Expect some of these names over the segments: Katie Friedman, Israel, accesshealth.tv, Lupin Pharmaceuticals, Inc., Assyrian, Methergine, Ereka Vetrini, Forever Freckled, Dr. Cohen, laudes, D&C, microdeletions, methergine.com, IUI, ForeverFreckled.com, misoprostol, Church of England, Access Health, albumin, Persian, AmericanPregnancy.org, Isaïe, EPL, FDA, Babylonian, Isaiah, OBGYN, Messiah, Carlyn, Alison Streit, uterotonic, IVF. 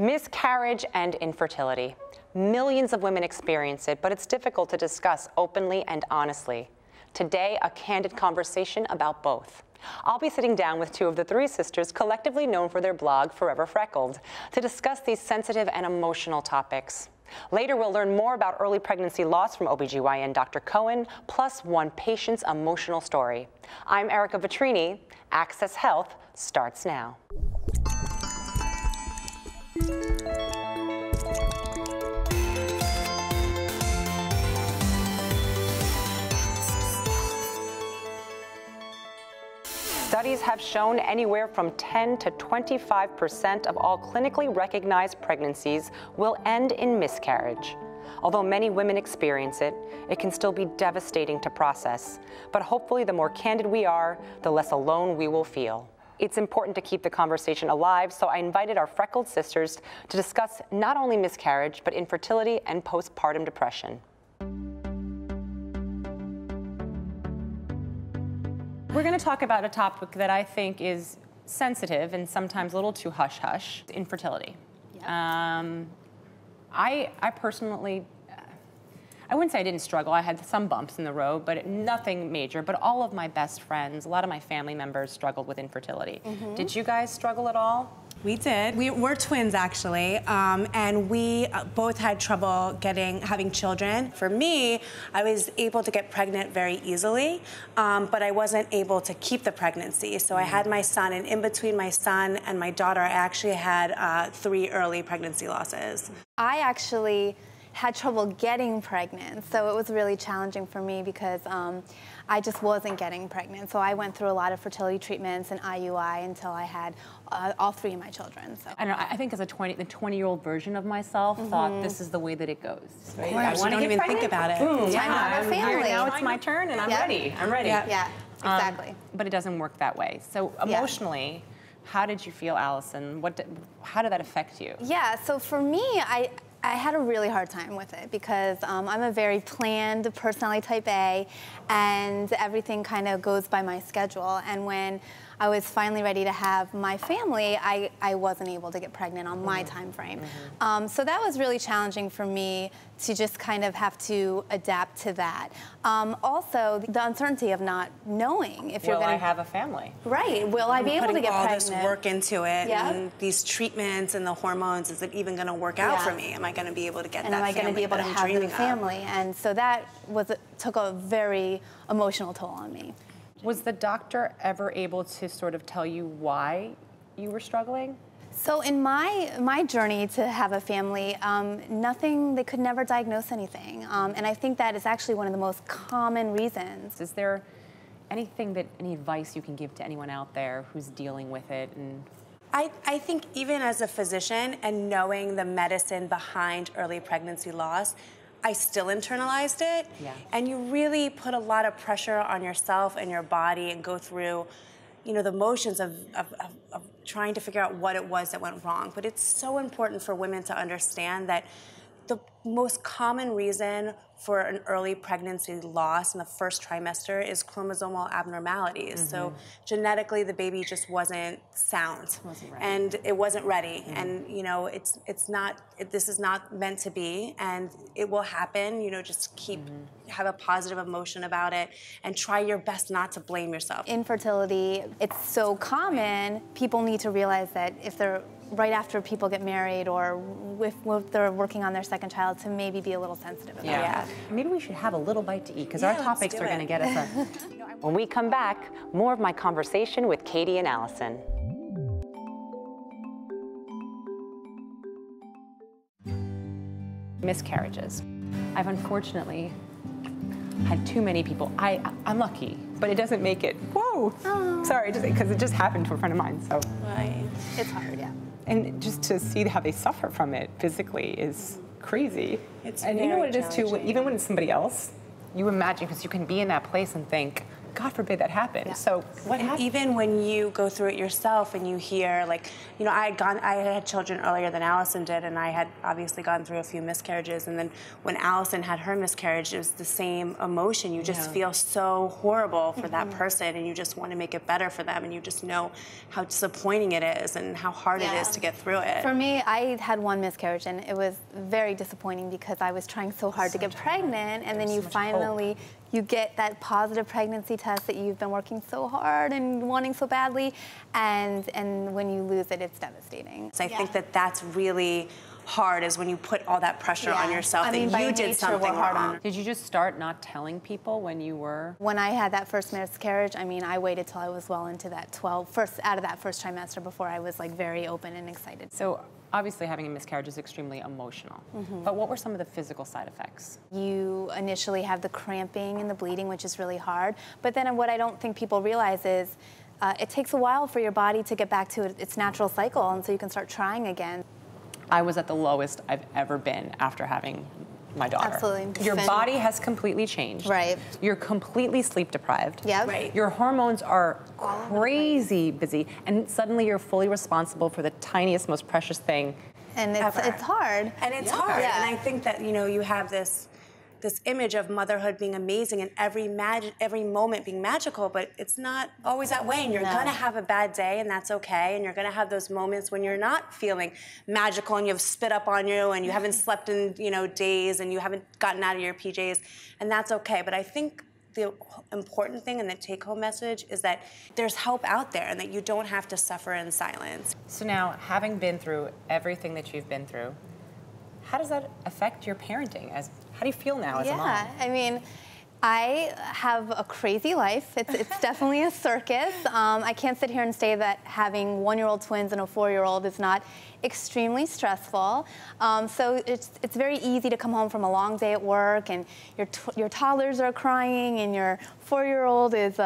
Miscarriage and infertility. Millions of women experience it, but it's difficult to discuss openly and honestly. Today, a candid conversation about both. I'll be sitting down with two of the three sisters, collectively known for their blog, Forever Freckled, to discuss these sensitive and emotional topics. Later, we'll learn more about early pregnancy loss from OBGYN Dr. Cohen, plus one patient's emotional story. I'm Ereka Vetrini. Access Health starts now. Studies have shown anywhere from 10 to 25% of all clinically recognized pregnancies will end in miscarriage. Although many women experience it, it can still be devastating to process. But hopefully, the more candid we are, the less alone we will feel. It's important to keep the conversation alive, so I invited our freckled sisters to discuss not only miscarriage, but infertility and postpartum depression. We're going to talk about a topic that I think is sensitive and sometimes a little too hush-hush, infertility. Yep. I personally, I wouldn't say I didn't struggle. I had some bumps in the road, but nothing major. But all of my best friends, a lot of my family members struggled with infertility. Mm-hmm. Did you guys struggle at all? We did. We were twins, actually, and we both had trouble having children. For me, I was able to get pregnant very easily, but I wasn't able to keep the pregnancy. So I had my son, and in between my son and my daughter, I actually had 3 early pregnancy losses. I actually had trouble getting pregnant, so it was really challenging for me because I just wasn't getting pregnant. So I went through a lot of fertility treatments and IUI until I had all 3 of my children. So I don't know, I think as a 20-year-old version of myself, mm-hmm, thought this is the way that it goes. Right? I want to even think about it. Boom, yeah. I'm a family. Now it's my turn, and I'm ready. I'm ready. Yeah, yeah, exactly. But it doesn't work that way. So emotionally, how did you feel, Allison? How did that affect you? Yeah. So for me, I had a really hard time with it because I'm a very planned personality, type A, and everything kind of goes by my schedule. And when I was finally ready to have my family, I wasn't able to get pregnant on my time frame. Mm-hmm. So that was really challenging for me to just kind of have to adapt to that. Also, the uncertainty of not knowing if you're going to... Will I have a family? Right. Will I be able to get pregnant? Putting all this work into it, and these treatments and the hormones, is it even going to work out for me? Am I going to be able to get that family? Am I going to be able to have the family? And so that took a very emotional toll on me. Was the doctor ever able to sort of tell you why you were struggling? So in my journey to have a family, nothing, they could never diagnose anything. And I think that is actually one of the most common reasons. Is there anything that, any advice you can give to anyone out there who's dealing with it? And I think even as a physician and knowing the medicine behind early pregnancy loss, I still internalized it, and you really put a lot of pressure on yourself and your body and go through, you know, the motions of trying to figure out what it was that went wrong. But it's so important for women to understand that the most common reason for an early pregnancy loss in the first trimester is chromosomal abnormalities. Mm-hmm. So genetically, the baby just wasn't sound, and it wasn't ready. Mm-hmm. And you know, this is not meant to be, and it will happen. You know, just have a positive emotion about it, and try your best not to blame yourself. Infertility, it's so common. People need to realize that if they're right after people get married, or if they're working on their second child, to maybe be a little sensitive about that. Maybe we should have a little bite to eat, because our topics are going to get us a... When we come back, more of my conversation with Katie and Allison. Miscarriages. I've unfortunately had too many people. I'm lucky, but it doesn't make it. Whoa! Oh. Sorry, because it just happened to a friend of mine, so... Right. It's hard, yeah. And just to see how they suffer from it physically is crazy. It's, and you know what it is too, even when it's somebody else, you imagine, because you can be in that place and think, God forbid that happens. Yeah. So what happens? Even when you go through it yourself and you hear, like, you know, I had children earlier than Allison did, and I had obviously gone through a few miscarriages, and then when Allison had her miscarriage, it was the same emotion. You just feel so horrible for that person, and you just want to make it better for them, and you just know how disappointing it is and how hard it is to get through it. For me, I had one miscarriage, and it was very disappointing because I was trying so hard to get pregnant, and then you finally you get that positive pregnancy test that you've been working so hard and wanting so badly, and when you lose it, it's devastating. So I think that that's really hard, is when you put all that pressure on yourself, that you did something wrong. Did you just start not telling people when you were? When I had that first miscarriage, I mean, I waited till I was well into that out of that first trimester before I was like very open and excited. So obviously having a miscarriage is extremely emotional, but what were some of the physical side effects? You initially have the cramping and the bleeding, which is really hard, but then what I don't think people realize is it takes a while for your body to get back to its natural cycle, and so you can start trying again. I was at the lowest I've ever been after having my daughter. Absolutely. Your body has completely changed. Right. You're completely sleep deprived. Yeah. Right. Your hormones are crazy busy, and suddenly you're fully responsible for the tiniest, most precious thing. And it's hard. And it's hard. Yeah. And I think that, you know, you have this image of motherhood being amazing and every moment being magical, but it's not always that way, and you're gonna have a bad day, and that's okay, and you're gonna have those moments when you're not feeling magical and you have spit up on you and you haven't slept in, you know, days, and you haven't gotten out of your PJs, and that's okay. But I think the important thing and the take-home message is that there's help out there and that you don't have to suffer in silence. So now, having been through everything that you've been through, how does that affect your parenting? How do you feel now as a mom? Yeah, I mean, I have a crazy life. It's definitely a circus. I can't sit here and say that having one-year-old twins and a four-year-old is not extremely stressful. So it's very easy to come home from a long day at work, and your toddlers are crying, and your four-year-old is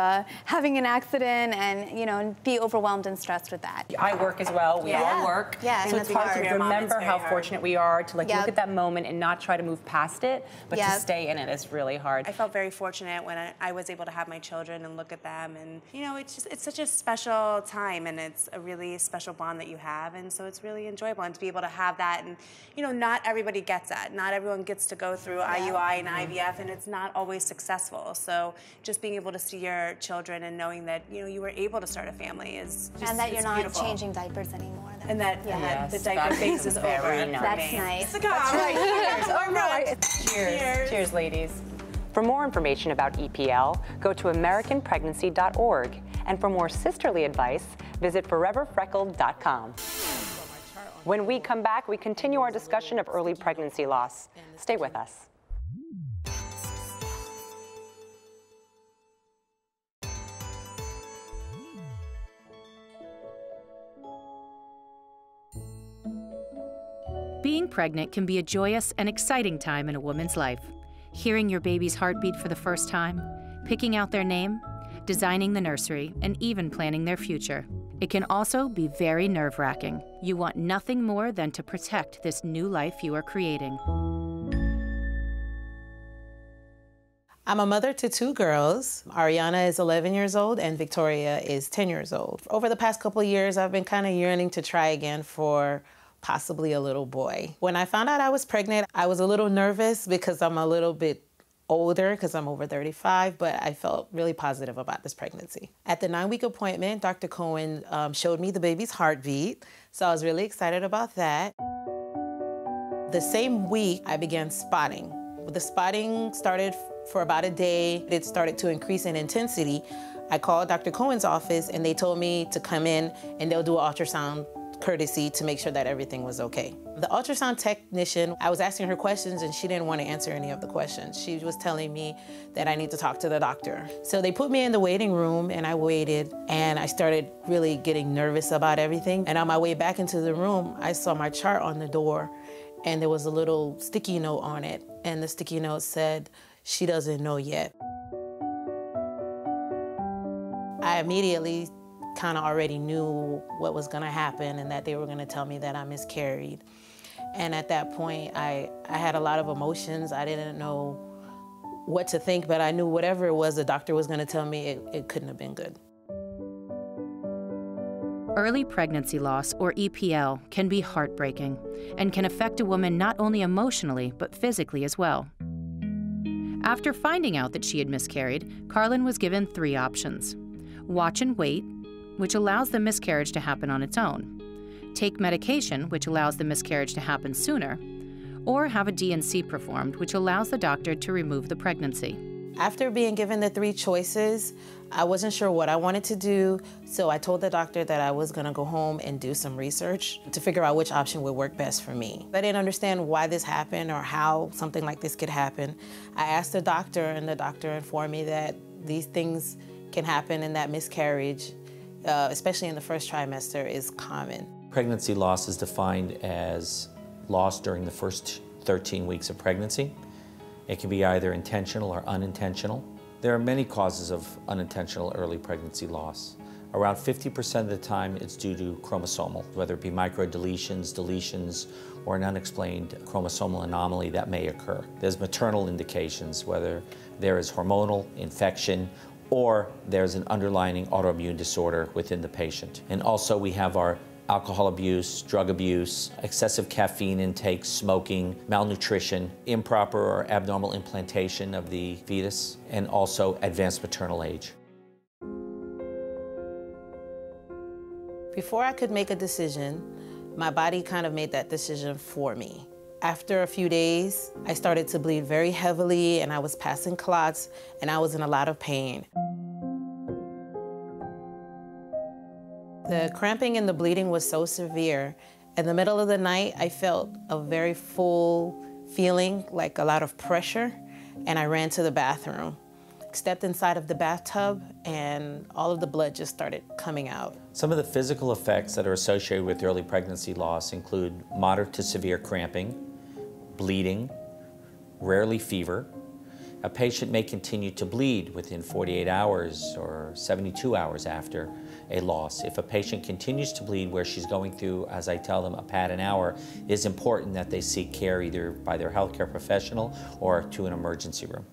having an accident, and you know, be overwhelmed and stressed with that. I work as well. We all work. Yeah, so it's hard to remember how fortunate we are to like look at that moment and not try to move past it, but to stay in it is really hard. I felt very fortunate when I was able to have my children and look at them, and you know, it's such a special time, and it's a really special bond that you have, and so it's really enjoyable, and to be able to have that, and you know, not everybody gets that. Not everyone gets to go through IUI and IVF, and it's not always successful. So just being able to see your children and knowing that, you know, you were able to start a family is just, and that you're not changing diapers anymore. And that, and that the diaper phase is over. That's nice. It's right. Cheers. Cheers, ladies. For more information about EPL, go to AmericanPregnancy.org, and for more sisterly advice, visit ForeverFreckled.com. When we come back, we continue our discussion of early pregnancy loss. Stay with us. Being pregnant can be a joyous and exciting time in a woman's life. Hearing your baby's heartbeat for the first time, picking out their name, designing the nursery, and even planning their future. It can also be very nerve-wracking. You want nothing more than to protect this new life you are creating. I'm a mother to two girls. Ariana is 11 years old and Victoria is 10 years old. Over the past couple of years, I've been kind of yearning to try again for possibly a little boy. When I found out I was pregnant, I was a little nervous because I'm a little bit older, because I'm over 35, but I felt really positive about this pregnancy. At the 9-week appointment, Dr. Cohen showed me the baby's heartbeat, so I was really excited about that. The same week, I began spotting. The spotting started for about a day. It started to increase in intensity. I called Dr. Cohen's office, and they told me to come in, and they'll do an ultrasound courtesy to make sure that everything was okay. The ultrasound technician, I was asking her questions and she didn't want to answer any of the questions. She was telling me that I need to talk to the doctor. So they put me in the waiting room and I waited, and I started really getting nervous about everything. And on my way back into the room, I saw my chart on the door, and there was a little sticky note on it. And the sticky note said, "She doesn't know yet." I immediately kind of already knew what was going to happen and that they were going to tell me that I miscarried. And at that point, I had a lot of emotions. I didn't know what to think, but I knew whatever it was the doctor was going to tell me, it couldn't have been good. Early pregnancy loss, or EPL, can be heartbreaking and can affect a woman not only emotionally, but physically as well. After finding out that she had miscarried, Carlin was given three options. Watch and wait, which allows the miscarriage to happen on its own. Take medication, which allows the miscarriage to happen sooner. Or have a D&C performed, which allows the doctor to remove the pregnancy. After being given the three choices, I wasn't sure what I wanted to do, so I told the doctor that I was going to go home and do some research to figure out which option would work best for me. I didn't understand why this happened or how something like this could happen. I asked the doctor, and the doctor informed me that these things can happen and that miscarriage, especially in the first trimester, is common. Pregnancy loss is defined as loss during the first 13 weeks of pregnancy. It can be either intentional or unintentional. There are many causes of unintentional early pregnancy loss. Around 50% of the time, it's due to chromosomal, whether it be microdeletions, deletions, or an unexplained chromosomal anomaly that may occur. There's maternal indications, whether there is hormonal infection, or there's an underlying autoimmune disorder within the patient. And also, we have our alcohol abuse, drug abuse, excessive caffeine intake, smoking, malnutrition, improper or abnormal implantation of the fetus, and also advanced maternal age. Before I could make a decision, my body kind of made that decision for me. After a few days, I started to bleed very heavily, and I was passing clots, and I was in a lot of pain. The cramping and the bleeding was so severe. In the middle of the night, I felt a very full feeling, like a lot of pressure, and I ran to the bathroom. Stepped inside of the bathtub, and all of the blood just started coming out. Some of the physical effects that are associated with early pregnancy loss include moderate to severe cramping, bleeding, rarely fever. A patient may continue to bleed within 48 hours or 72 hours after a loss. If a patient continues to bleed where she's going through, as I tell them, a pad an hour, it is important that they seek care either by their healthcare professional or to an emergency room.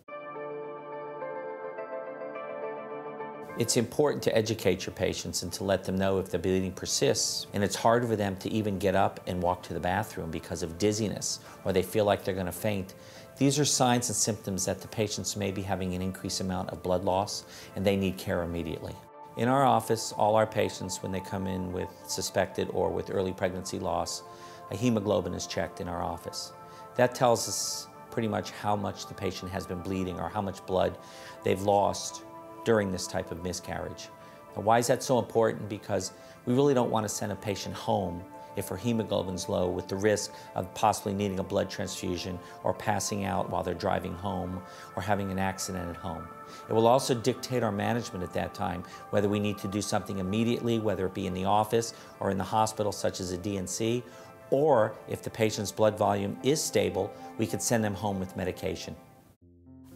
It's important to educate your patients and to let them know if the bleeding persists, and it's hard for them to even get up and walk to the bathroom because of dizziness, or they feel like they're going to faint. These are signs and symptoms that the patients may be having an increased amount of blood loss, and they need care immediately. In our office, all our patients, when they come in with suspected or with early pregnancy loss, a hemoglobin is checked in our office. That tells us pretty much how much the patient has been bleeding or how much blood they've lost during this type of miscarriage. Now, why is that so important? Because we really don't want to send a patient home if her hemoglobin's low, with the risk of possibly needing a blood transfusion or passing out while they're driving home or having an accident at home. It will also dictate our management at that time, whether we need to do something immediately, whether it be in the office or in the hospital, such as a D&C, or if the patient's blood volume is stable, we could send them home with medication.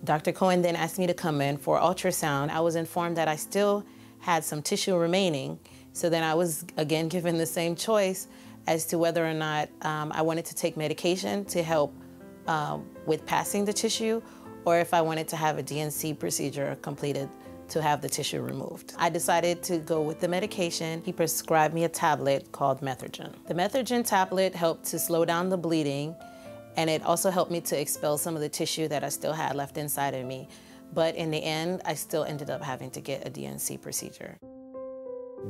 Dr. Cohen then asked me to come in for ultrasound. I was informed that I still had some tissue remaining, so then I was again given the same choice as to whether or not I wanted to take medication to help with passing the tissue, or if I wanted to have a D&C procedure completed to have the tissue removed. I decided to go with the medication. He prescribed me a tablet called Methergine. The Methergine tablet helped to slow down the bleeding, and it also helped me to expel some of the tissue that I still had left inside of me. But in the end, I still ended up having to get a D&C procedure.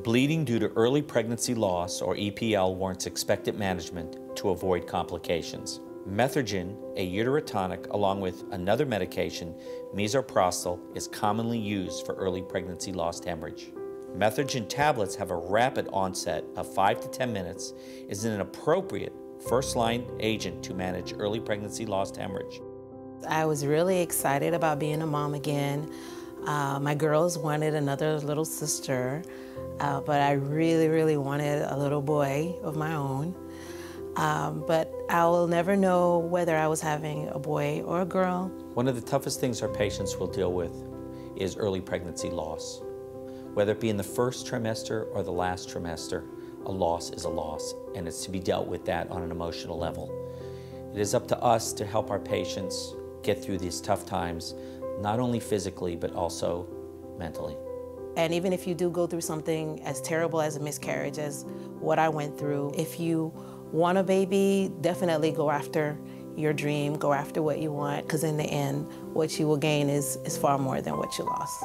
Bleeding due to early pregnancy loss, or EPL, warrants expectant management to avoid complications. Methergine, a uterotonic, along with another medication, misoprostol, is commonly used for early pregnancy loss hemorrhage. Methergine tablets have a rapid onset of 5 to 10 minutes, is an appropriate first-line agent to manage early pregnancy loss hemorrhage. I was really excited about being a mom again. My girls wanted another little sister, but I really, really wanted a little boy of my own. But I will never know whether I was having a boy or a girl. One of the toughest things our patients will deal with is early pregnancy loss. Whether it be in the first trimester or the last trimester, a loss is a loss, and it's to be dealt with that on an emotional level. It is up to us to help our patients get through these tough times not only physically, but also mentally. And even if you do go through something as terrible as a miscarriage, as what I went through, if you want a baby, definitely go after your dream, go after what you want, because in the end, what you will gain is far more than what you lost.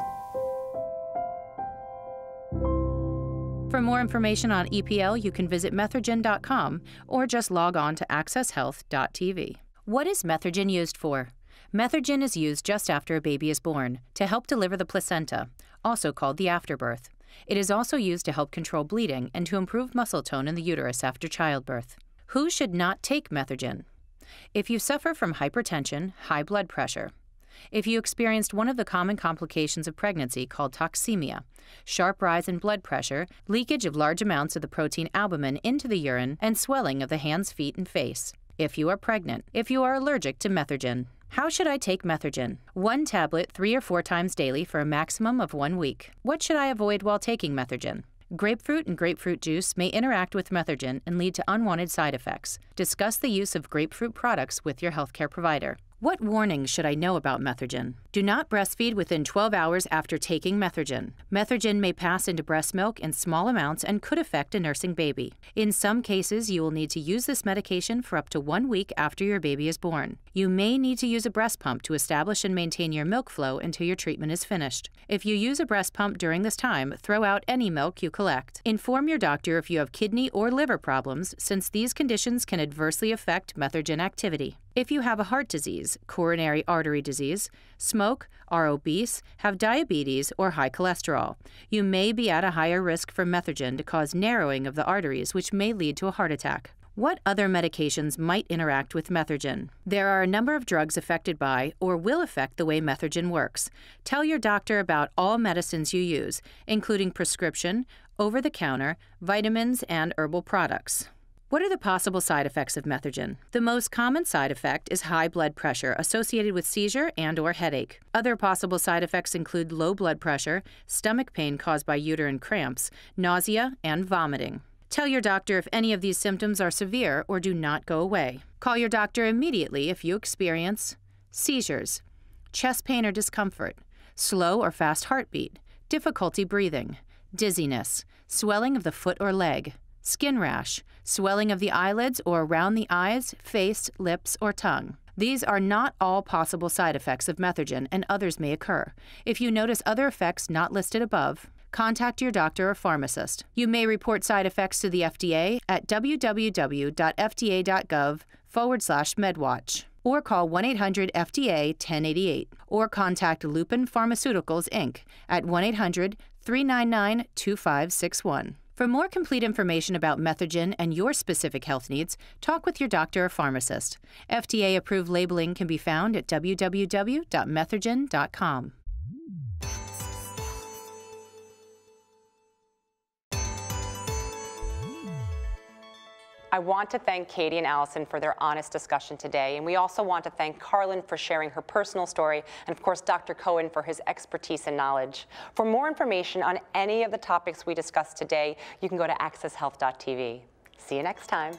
For more information on EPL, you can visit methergine.com or just log on to accesshealth.tv. What is Methergine used for? Methergine is used just after a baby is born to help deliver the placenta, also called the afterbirth. It is also used to help control bleeding and to improve muscle tone in the uterus after childbirth. Who should not take Methergine? If you suffer from hypertension, high blood pressure, if you experienced one of the common complications of pregnancy called toxemia, sharp rise in blood pressure, leakage of large amounts of the protein albumin into the urine, and swelling of the hands, feet, and face. If you are pregnant, if you are allergic to Methergine. How should I take Methergine? 1 tablet 3 or 4 times daily for a maximum of 1 week. What should I avoid while taking Methergine? Grapefruit and grapefruit juice may interact with Methergine and lead to unwanted side effects. Discuss the use of grapefruit products with your healthcare provider. What warnings should I know about Methergine? Do not breastfeed within 12 hours after taking Methergine. Methergine may pass into breast milk in small amounts and could affect a nursing baby. In some cases, you will need to use this medication for up to 1 week after your baby is born. You may need to use a breast pump to establish and maintain your milk flow until your treatment is finished. If you use a breast pump during this time, throw out any milk you collect. Inform your doctor if you have kidney or liver problems, since these conditions can adversely affect Methergine activity. If you have a heart disease, coronary artery disease, smoke, are obese, have diabetes, or high cholesterol, you may be at a higher risk for Methergine to cause narrowing of the arteries, which may lead to a heart attack. What other medications might interact with Methergine? There are a number of drugs affected by or will affect the way Methergine works. Tell your doctor about all medicines you use, including prescription, over-the-counter, vitamins, and herbal products. What are the possible side effects of Methergine? The most common side effect is high blood pressure associated with seizure and/or headache. Other possible side effects include low blood pressure, stomach pain caused by uterine cramps, nausea, and vomiting. Tell your doctor if any of these symptoms are severe or do not go away. Call your doctor immediately if you experience seizures, chest pain or discomfort, slow or fast heartbeat, difficulty breathing, dizziness, swelling of the foot or leg, skin rash, swelling of the eyelids or around the eyes, face, lips, or tongue. These are not all possible side effects of Methergine, and others may occur. If you notice other effects not listed above, contact your doctor or pharmacist. You may report side effects to the FDA at www.fda.gov/MedWatch or call 1-800-FDA-1088 or contact Lupin Pharmaceuticals, Inc. at 1-800-399-2561. For more complete information about Methergine and your specific health needs, talk with your doctor or pharmacist. FDA-approved labeling can be found at www.methergine.com. I want to thank Katie and Allison for their honest discussion today, and we also want to thank Carlyn for sharing her personal story, and of course Dr. Cohen for his expertise and knowledge. For more information on any of the topics we discussed today, you can go to accesshealth.tv. See you next time.